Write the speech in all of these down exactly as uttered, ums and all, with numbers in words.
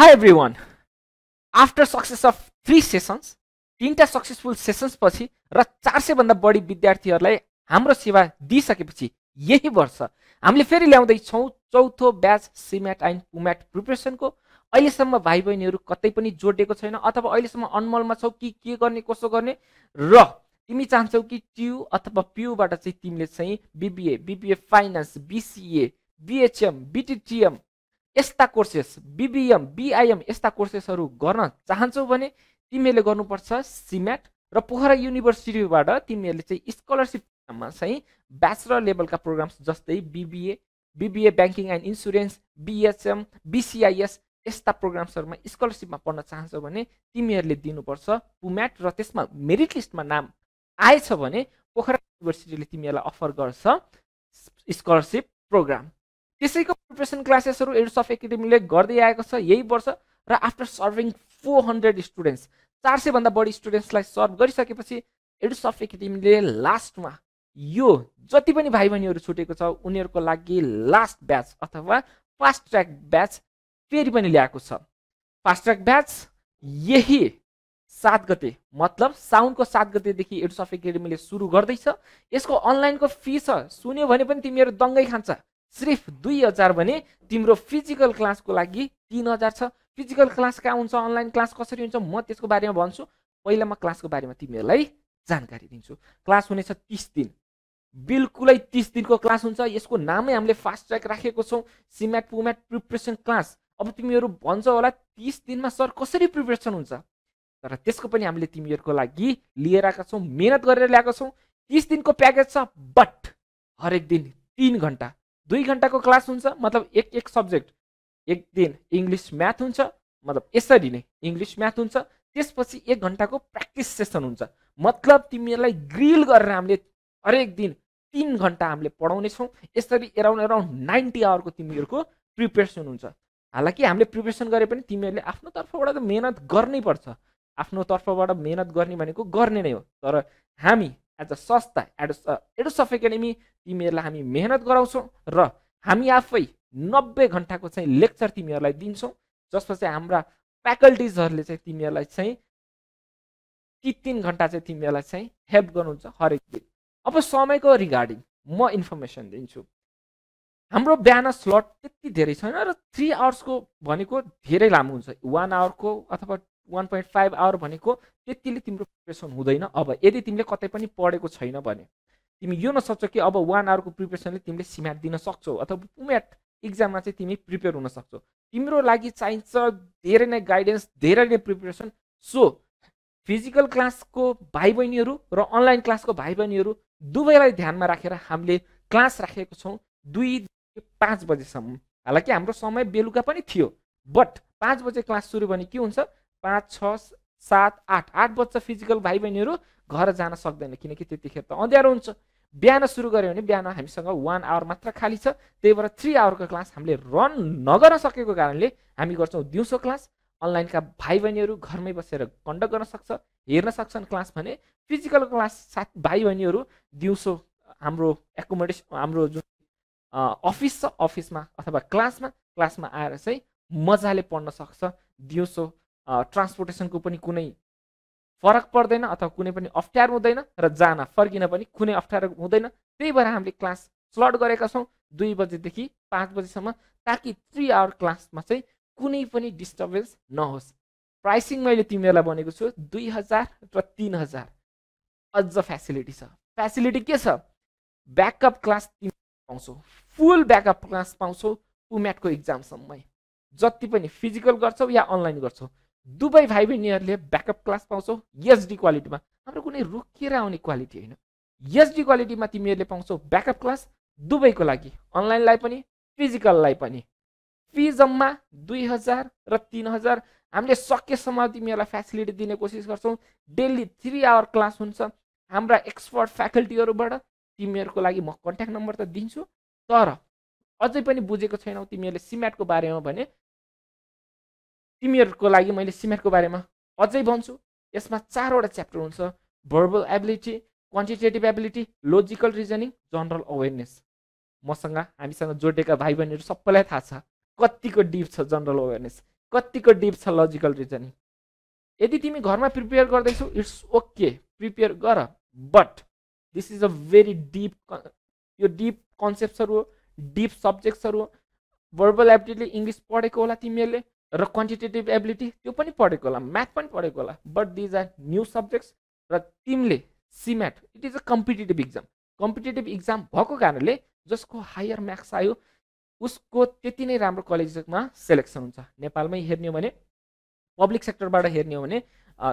Hi everyone. After success of three sessions, तीनटा successful sessions पछि र four hundred भन्दा बढी विद्यार्थीहरुलाई हाम्रो सेवा दिइसकेपछि यही वर्ष हामीले फेरि ल्याउँदै छौं चौथो batch CMAT and PUMAT preparation को। अहिले सम्म भाइ बहिनीहरु कतै पनि जोडेको छैन अथवा अहिले सम्म अनमलमा छौ कि के गर्ने कसो गर्ने र तिमी चाहन्छौ कि ट्यू अथवा पीयू बाट चाहिँ तिमीले चाहिँ BBA BBA finance BCA BHM BTTM एस्ता कोर्सेस बीबीएम बीआईएम एस्ता कोर्सेसहरु गर्न चाहन्छौ भने तिमीले गर्नुपर्छ सीमेट र पोखरा युनिभर्सिटीबाट तिमीले चाहिँ स्कॉलरशिप मा चाहिँ ब्याचलर लेभलका प्रोग्राम्स जस्तै BBA BBA banking and insurance BHM BCIS एस्ता प्रोग्राम्सहरुमा स्कॉलरशिपमा पढ्न चाहन्छौ भने तिमीहरुले दिनुपर्छ पुम्याट र त्यसमा मेरिट लिस्टमा नाम आएछ भने पोखरा युनिभर्सिटीले तिमीलाई अफर गर्छ स्कॉलरशिप प्रोग्राम। त्यसैको प्रिपरेसन क्लासेसहरु एडुसफ्ट एकेडेमीले गर्दै आएको छ यही वर्ष र after serving four hundred students four hundred भन्दा बढी स्टुडेन्ट्सलाई सर्भ गरिसकेपछि एडुसफ्ट एकेडेमीले लास्टमा यो जति पनि भाइ बहिनीहरु छुटेको छ उनीहरुको लागि लास्ट ब्याच अथवा फास्ट ट्र्याक ब्याच फेरि पनि ल्याएको छ। फास्ट ट्र्याक ब्याच यही सात गते मतलब साउनको सात गते देखि एडुसफ्ट एकेडेमीले सुरु गर्दै छ। यसको अनलाइनको फी छ सुन्यो भने पनि तिमीहरु दंगै खान्छ सिर्फ two thousand भने तिम्रो फिजिकल क्लासको लागि three thousand छ। फिजिकल क्लास का हुन्छ अनलाइन क्लास कसरी हुन्छ म त्यसको बारेमा भन्छु पहिला म क्लासको बारेमा तिमीहरुलाई जानकारी दिन्छु। क्लास हुनेछ thirty दिन बिल्कुलै thirty दिनको क्लास हुन्छ। यसको नामै हामीले फास्ट ट्र्याक राखेको छौं सीमेट पुमेट प्रिपरेसन क्लास। अब तिमीहरु भन्छौ होला thirty दिनमा सर कसरी प्रिपरेसन हुन्छ तर त्यसको पनि हामीले तिमीहरुको लागि लिएर आएका छौं मेहनत गरेर ल्याएको छौं। thirty दिनको प्याकेज छ बट हरेक दिन three घण्टा two घण्टा को क्लास हुन्छ मतलब एक एक सब्जेक्ट एक दिन इंग्लिश म्याथ हुन्छ मतलब यसरी नै इंग्लिश म्याथ हुन्छ त्यसपछि one घण्टा को प्र्याक्टिस सेसन हुन्छ मतलब तिमीहरुलाई ग्रिल गरेर हामीले हरेक दिन three घण्टा हामीले पढाउने छौं। यसरी अराउन्ड अराउन्ड ninety आवर को तिमीहरुको प्रिपरेसन हुन्छ। हालाकि हामीले प्रिपरेसन गरे पनि तिमीहरुले आफ्नो तर्फबाट त मेहनत गर्नै पर्छ आफ्नो तर्फबाट मेहनत गर्ने भनेको गर्ने नै हो तर हामी एज अ संस्था एडुसफ्ट एकेडेमी तिमीहरुलाई हामी मेहनत गराउँछौं र हामी आफै ninety घण्टाको चाहिँ लेक्चर तिमीहरुलाई दिन्छौं जसपछि हाम्रा फ्याकल्टीजहरुले चाहिँ तिमीहरुलाई चाहिँ three घण्टा चाहिँ तिमीहरुलाई चाहिँ हेल्प गर्नुहुन्छ हरेक दिन। अब समयको रिगार्डिङ म इन्फर्मेसन दिन्छु। हाम्रो बिहान स्लट त्यति धेरै छैन र three आवर्स को भनेको धेरै लामो हुन्छ one आवर को अथवा one point five आवर भनेको त्यतिले तिम्रो प्रिपरेसन हुँदैन। अब यदि तिमीले कतै पनि पढेको छैन भने तिमी यो नसोच्छ कि अब one आवर को प्रिपरेसनले तिमीले सीमेट दिन सक्छौ अथवा पुमेट एक्जाममा चाहिँ तिमी प्रिपेयर हुन सक्छौ। तिम्रो लागि चाहिन्छ धेरै नै गाइडेन्स धेरै नै प्रिपरेसन। सो फिजिकल क्लास को भाइ बहिनीहरु र अनलाइन क्लास को भाइ बहिनीहरु दुवैलाई ध्यानमा राखेर हामीले क्लास राखेको छौं two to five बजे सम्म। हालाकि हाम्रो समय बेलुका पनि थियो बट five बजे क्लास सुरु भने के हुन्छ five six seven eight eight बच्चा फिजिकल भाइ बहिनीहरु घर जान सक्दैन किनकि त्यतिखेर त अँध्यारो हुन्छ। बिहान सुरु गर्यो भने बिहान हामीसँग one आवर मात्र खाली छ त्यही भएर three आवर को क्लास हामीले रन नगर्न सकेको कारणले हामी गर्छौं दिउँसो क्लास। अनलाइन का भाइ बहिनीहरु घरमै बसेर कन्डक्ट गर्न सक्छ हेर्न सक्छन् क्लास भने फिजिकल क्लास साथ भाइ बहिनीहरु दिउँसो हाम्रो एकोमोडेसन हाम्रो जुन अफिस छ अफिसमा अथवा क्लासमा क्लासमा आएर चाहिँ मजाले पढ्न सक्छ। दिउँसो ट्रान्सपोर्टेसनको पनि कुनै फरक पर्दैन अथवा कुनै पनि अप्ठ्यारो हुँदैन र जान फर्किन पनि कुनै अप्ठ्यारो हुँदैन त्यही भएर हामीले क्लास स्लट गरेका छौं two बजे देखि five बजे सम्म ताकि three आवर क्लासमा चाहिँ कुनै पनि डिस्टर्बन्स नहोस्। प्राइसिङ मैले तिमीहरुलाई भनेको छु two thousand र three thousand। अझ फ्यासिलिटी छ फ्यासिलिटी के छ ब्याकअप क्लास तिमीहरु पाउँछौ फुल ब्याकअप क्लास पाउँछौ पुम्याट को एक्जाम सम्मै जति पनि फिजिकल गर्छौ या अनलाइन गर्छौ दुबै भाइ बहिनीहरुले ब्याकअप क्लास पाउँछौ एसडी क्वालिटीमा। हाम्रो कुनै रोकिएर आउने क्वालिटी हैन एसडी क्वालिटीमा तिमीहरुले पाउँछौ ब्याकअप क्लास दुबैको लागि अनलाइनलाई पनि फिजिकललाई पनि। फी जम्मा two thousand र three thousand। हामीले सकेसम्म तिमीहरुलाई फ्यासिलिटी दिने कोशिश गर्छौं डेली three आवर क्लास हुन्छ हाम्रा एक्सपर्ट फ्याकल्टीहरुबाट। तिमीहरुको लागि म कन्ट्याक्ट नम्बर त दिन्छु तर अझै पनि बुझेको छैनौ तिमीहरुले सीमेटको बारेमा भने तिमीहरुको लागि मैले सीमेटको बारेमा अझै भन्छु। यसमा चार वटा च्याप्टर हुन्छ verbal ability quantitative ability logical reasoning general awareness. मसँग हामीसँग जोडेका भाइ बहिनीहरु सबैलाई थाहा छ कतिको डीप छ जनरल अवेयरनेस कतिको डीप छ लजिकल रिजनिङ यदि तिमी घरमा प्रिपेयर गर्दैछौ इट्स ओके प्रिपेयर गर but this is a very deep यो डीप कन्सेप्ट्सहरु हो डीप सब्जेक्ट्सहरु हो वर्बल एबिलिटी इंग्लिश पढेको होला तिमीले र क्वान्टिटेटिभ एबिलिटी त्यो पनि पढेको होला म्याथ पनि पढेको होला but these are new subjects र तिमीले CMAT it is a competitive exam competitive exam भएको कारणले जसको हायर मार्क्स आयो उसको त्यति नै राम्रो कलेजमा सेलेक्सन हुन्छ नेपालमै हेर्ने हो भने पब्लिक सेक्टरबाट हेर्ने हो भने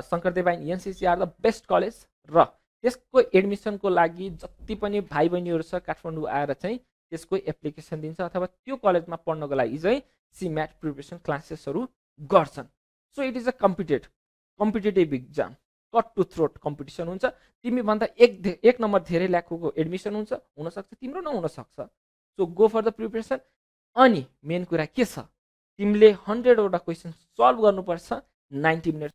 Shankar Dev and NCC are the best college र त्यसको एडमिसनको लागि जति पनि भाइ बहिनीहरु छ काठमाडौँ आएर चाहिँ त्यसको एप्लिकेसन दिन्छ अथवा त्यो कलेजमा पढ्नको लागि चाहिँ सीमैट प्रिपरेसन क्लासेसहरु गर्छन् so it is a competitive competitive exam cut to throat competition हुन्छ तिमी भन्दा एक एक नम्बर धेरै ल्याखको एडमिसन हुन्छ हुन सक्छ तिम्रो नहुन सक्छ so go for the preparation अनि मेन कुरा के छ तिमीले हन्ड्रेड वटा क्वेशन सल्भ गर्नुपर्छ नाइन्टी मिनेट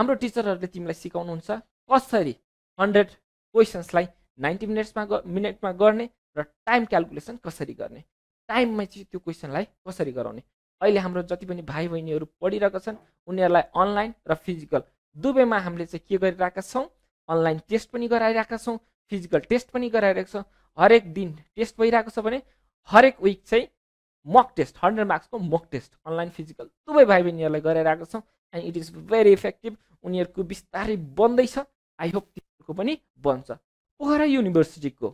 हाम्रो टिचरहरुले तिमीलाई सिकाउनुहुन्छ कसरी हन्ड्रेड क्वेशन्सलाई नाइन्टी मिनेट्समा मिनेटमा गर्ने र टाइम क्याल्कुलेसन कसरी गर्ने टाइममा चाहिँ त्यो क्वेशनलाई कसरी गराउने अहिले हाम्रो जति पनि भाइ बहिनीहरु पढिरहेका छन् उनीहरुलाई अनलाइन र फिजिकल दुबैमा हामीले चाहिँ के गरिरहेका छौं अनलाइन टेस्ट पनि गराइरहेका छौं फिजिकल टेस्ट पनि गराइरहेका छौं हरेक दिन टेस्ट भइरहेको छ भने हरेक वीक चाहिँ मक टेस्ट हन्ड्रेड मार्क्सको मक टेस्ट अनलाइन फिजिकल दुबै भाइ बहिनीहरुलाई गराइरहेका छौं and it is very effective उनीहरुको बिस्तारै बन्दैछ आई होप तिमीहरुको पनि बन्छ पोखरा युनिभर्सिटीको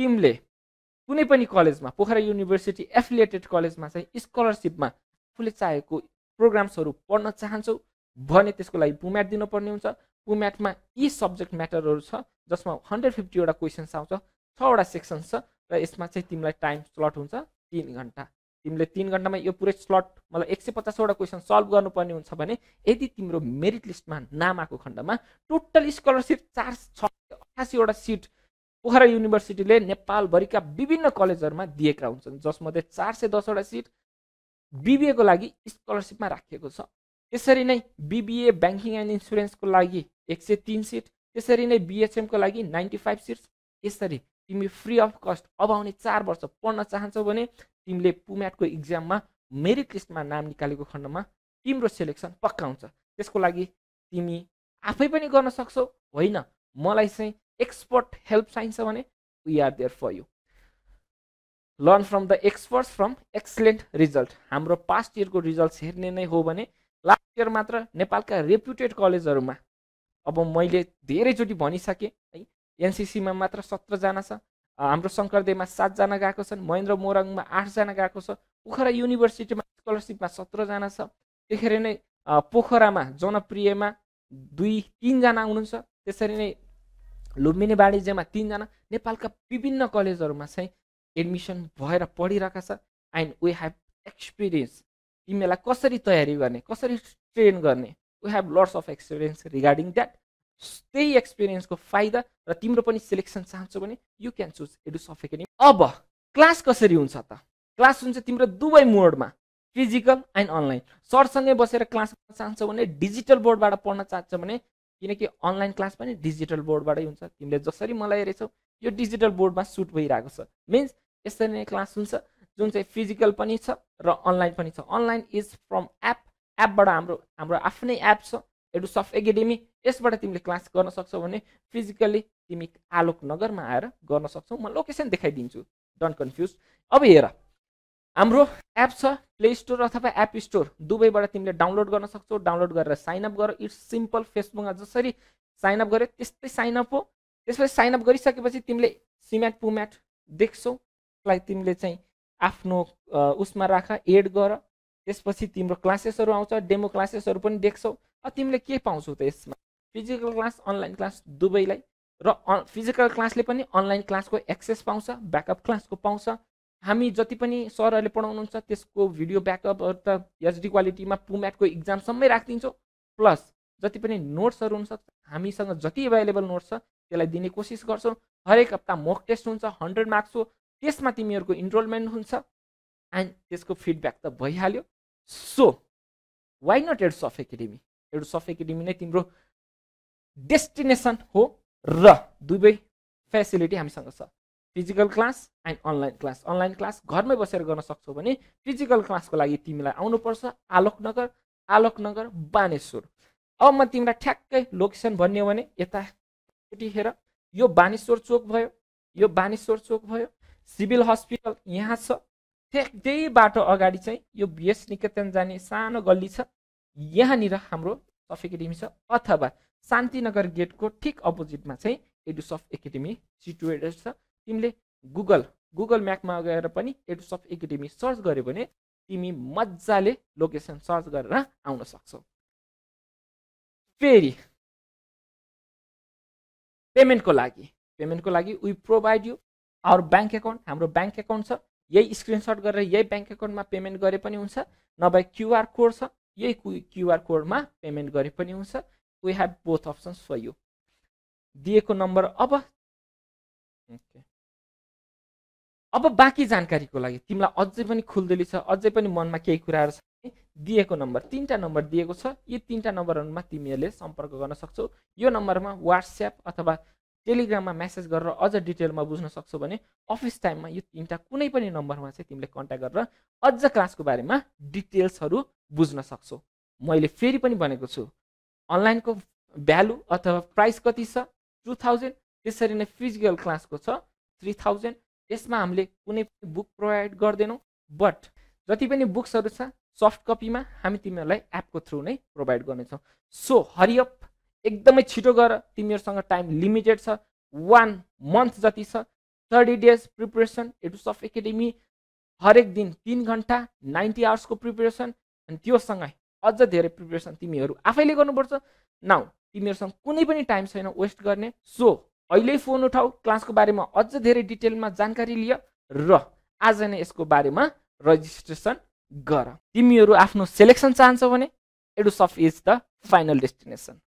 टिमले कुनै पनि कलेजमा पोखरा युनिभर्सिटी एफिलिएटेड कलेजमा चाहिँ स्कलरशिपमा आफूले चाहेको प्रोग्राम्सहरु पढ्न चाहन्छौ भने त्यसको लागि पुम्याट दिनुपर्ने हुन्छ पुम्याटमा यी सब्जेक्ट म्याटरहरु छ जसमा एक सय पचास वटा क्वेशन्स आउँछ छ वटा सेक्सन छ र यसमा चाहिँ तिमीलाई टाइम स्लट हुन्छ तीन घण्टा तिमीले तीन घण्टामा यो पुरै स्लट मतलब एक सय पचास वटा क्वेशन सल्भ गर्नुपर्ने हुन्छ भने यदि तिम्रो मेरिट लिस्टमा नाम आएको खण्डमा टोटल स्कलरशिप चार सय अठासी वटा सीट पोखरा युनिभर्सिटीले नेपाल भरिका विभिन्न कलेजहरुमा दिएका हुन्छन् जसमध्ये चार सय दस वटा सीट बीबीए को लागि स्कलरशिपमा राखिएको छ त्यसरी नै बीबीए बैंकिङ एन्ड इन्स्योरेन्स को लागि एक सय तीन सीट त्यसरी नै बीएचएम को लागि पचानब्बे सीट यसरी तिमी फ्री अफ कस्ट अब आउने चार वर्ष पढ्न चाहन्छौ भने तिमीले पुम्याट को एक्जाममा मेरिट लिस्टमा नाम निकालेको खण्डमा तिम्रो सेलेक्सन पक्का हुन्छ त्यसको लागि तिमी आफै पनि गर्न सक्छौ होइन मलाई चाहिँ एक्सपर्ट हेल्प चाहिन्छ भने we are there for you learn from the experts from excellent result हाम्रो पास्ट इयरको रिजल्ट्स हेर्ने नै हो भने लास्ट इयर मात्र नेपालका रेप्युटेड कलेजहरुमा अब मैले धेरै चोटी भनिसके है एनसीसी मा मात्र सत्र जना छ हाम्रो शंकर देवमा सात जना गएको छन् महेन्द्र मोरङमा आठ जना गएको छ पोखरा युनिभर्सिटीमा स्कलरशिपमा सत्र जना छ त्यसरी नै पोखरामा जनप्रियमा दुई तीन जना हुनुहुन्छ त्यसरी नै लुम्बिनी वाणिज्यमा तीन जना नेपालका विभिन्न कलेजहरुमा चाहिँ एडमिसन भएर पढिरहेका छ एन्ड वी ह्याभ एक्सपिरियन्स तिमीलाई कसरी तयारी गर्ने कसरी ट्रेन गर्ने we have lots of experience regarding that त्यही एक्सपिरियन्सको फाइदा र तिम्रो पनि सिलेक्सन चाहन्छौ भने you can choose Edusoft academy अब क्लास कसरी हुन्छ त क्लास हुन्छ तिम्रो दुवै मोडमा फिजिकल एन्ड अनलाइन सरसँगै बसेर क्लास गर्न चाहन्छौ भने डिजिटल बोर्डबाट पढ्न चाहन्छौ भने किनकि अनलाइन क्लास पनि डिजिटल बोर्डबाटै हुन्छ तिमीले जसरी मलाई हेरेछौ यो डिजिटल बोर्डमा सुट भइरहेको छ मिन्स यसरी नै क्लास हुन्छ जुन चाहिँ फिजिकल पनि छ र अनलाइन पनि छ अनलाइन इज फ्रम एप एपबाट हाम्रो हाम्रो आफ्नै एप छ एडुसफ्ट एकाडेमी यसबाट तिमीले क्लास गर्न सक्छौ भने फिजिकली तिमी आलोक नगरमा आएर गर्न सक्छौ म लोकेसन देखाइदिन्छु डोन्ट कन्फ्युज अब हेर हाम्रो एप छ प्ले स्टोर अथवा एप स्टोर दुबैबाट तिमीले डाउनलोड गर्न सक्छौ डाउनलोड गरेर साइन अप गर इट्स सिम्पल फेसबुकमा जसरी साइन अप गरे त्यस्तै साइन अप हो त्यसपछि साइन अप गरिसकेपछि तिमीले सीमैट पुम्याट देख्छौ त्यसलाई तिमीले चाहिँ आफ्नो उसमा राख एड गर त्यसपछि तिम्रो क्लासेसहरु आउँछ डेमो क्लासेसहरु पनि देख्छौ अब तिमीले के पाउँछौ त यसमा फिजिकल क्लास अनलाइन क्लास दुबैलाई र फिजिकल क्लासले पनि अनलाइन क्लासको एक्सेस पाउँछ ब्याकअप क्लासको पाउँछ हामी जति पनि सरहरुले पढाउनुहुन्छ त्यसको भिडियो ब्याकअप अथवा एचडी क्वालिटीमा पुम्याटको एक्जामसम्मै राखिदिन्छौ प्लस जति पनि नोट्सहरु हुन्छ हामीसँग जति अवेलेबल नोट्स छ त्यसलाई दिने कोसिस गर्छौ हरेक हप्ता मक टेस्ट हुन्छ एक सय मार्क्स हो त्यसमा तिमीहरुको इनरोलमेन्ट हुन्छ एन्ड त्यसको फिडब्याक त भइहाल्यो so why not Edusoft academy Edusoft academy नै तिम्रो डेस्टिनेसन हो र दुबै फेसिलिटी हामीसँग छ physical class and online class. Online class घरमै बसेर गर्न सक्छौ भने physical class को लागि तिमीलाई आउनुपर्छ आलोकनगर, आलोकनगर बानेश्वर. अब म तिमीलाई ठ्याक्कै लोकेसन भन्ने हो भने यता हेर, यो बानेश्वर चोक भयो, यो बानेश्वर चोक भयो, सिभिल हस्पिटल यहाँ छ, त्यही बाटो अगाडि चाहिँ यो बीएस निकेतन जाने सानो गल्ली छ, यहाँनिर हाम्रो सफ एकेडेमी छ अथवा शान्तिनगर गेटको ठीक अपोजिटमा चाहिँ एडुसफ्ट एकेडेमी सिचुएटेड छ. तिमीले गुगल गुगल म्यापमा गएर पनि एडुसफ्ट एकेडेमी सर्च गर्यो भने तिमी मज्जाले लोकेसन सर्च गरेर आउन सक्छौ. फेरि पेमेन्टको लागि पेमेन्टको लागि we provide you our bank account. हाम्रो बैंक अकाउन्ट छ, यही स्क्रिनशट गरेर यही बैंक अकाउन्टमा पेमेन्ट गरे पनि हुन्छ, नभए क्युआर कोड छ, यही क्युआर कोडमा पेमेन्ट गरे पनि हुन्छ. We have both options for you. दिएको नम्बर अब okay. अब बाँकी जानकारीको लागि तिमीलाई अझै पनि खुल्दली छ, अझै पनि मनमा केही कुराहरु छ भने दिएको नम्बर, तीनटा नम्बर दिएको छ, यी तीनटा नम्बरहरुमा तिमीहरूले सम्पर्क गर्न सक्छौ. यो नम्बरमा WhatsApp अथवा टेलिग्राममा मेसेज गरेर अझ डिटेलमा बुझ्न सक्छौ भने अफिस टाइममा यो तीनटा कुनै पनि नम्बरमा चाहिँ तिमीले कन्ट्याक्ट गरेर अझ क्लासको बारेमा डिटेल्सहरु बुझ्न सक्छौ. मैले फेरि पनि भनेको छु, अनलाइनको भ्यालु अथवा प्राइस कति छ दुई हजार, त्यसरी नै फिजिकल क्लासको छ तीन हजार. यसमा हामीले कुनै पनि बुक प्रोवाइड गर्दैनौं, बट जति पनि बुक्सहरु छ सफ्ट कपीमा हामी तिमीहरूलाई एपको थ्रु नै प्रोवाइड गर्नेछौं. सो हरि अप, एकदमै छिटो गर, तिमीहरूसँग टाइम लिमिटेड छ, वान मन्थ जति छ, thirty days preparation. Edusoft academy हरेक दिन तीन घण्टा नाइन्टी आवर्सको प्रिपरेसन, अनि त्योसँगै अझ धेरै प्रिपरेसन तिमीहरू आफैले गर्नुपर्छ. नाउ तिमीहरूसँग कुनै पनि टाइम छैन वेस्ट गर्ने, सो अहिले फोन उठाऊ, क्लासको बारेमा अझ धेरै डिटेलमा जानकारी लियो र आज नै यसको बारेमा रजिस्ट्रेसन गर. तिमीहरू आफ्नो सेलेक्सन चाहन्छौ भने Edusoft is the final destination.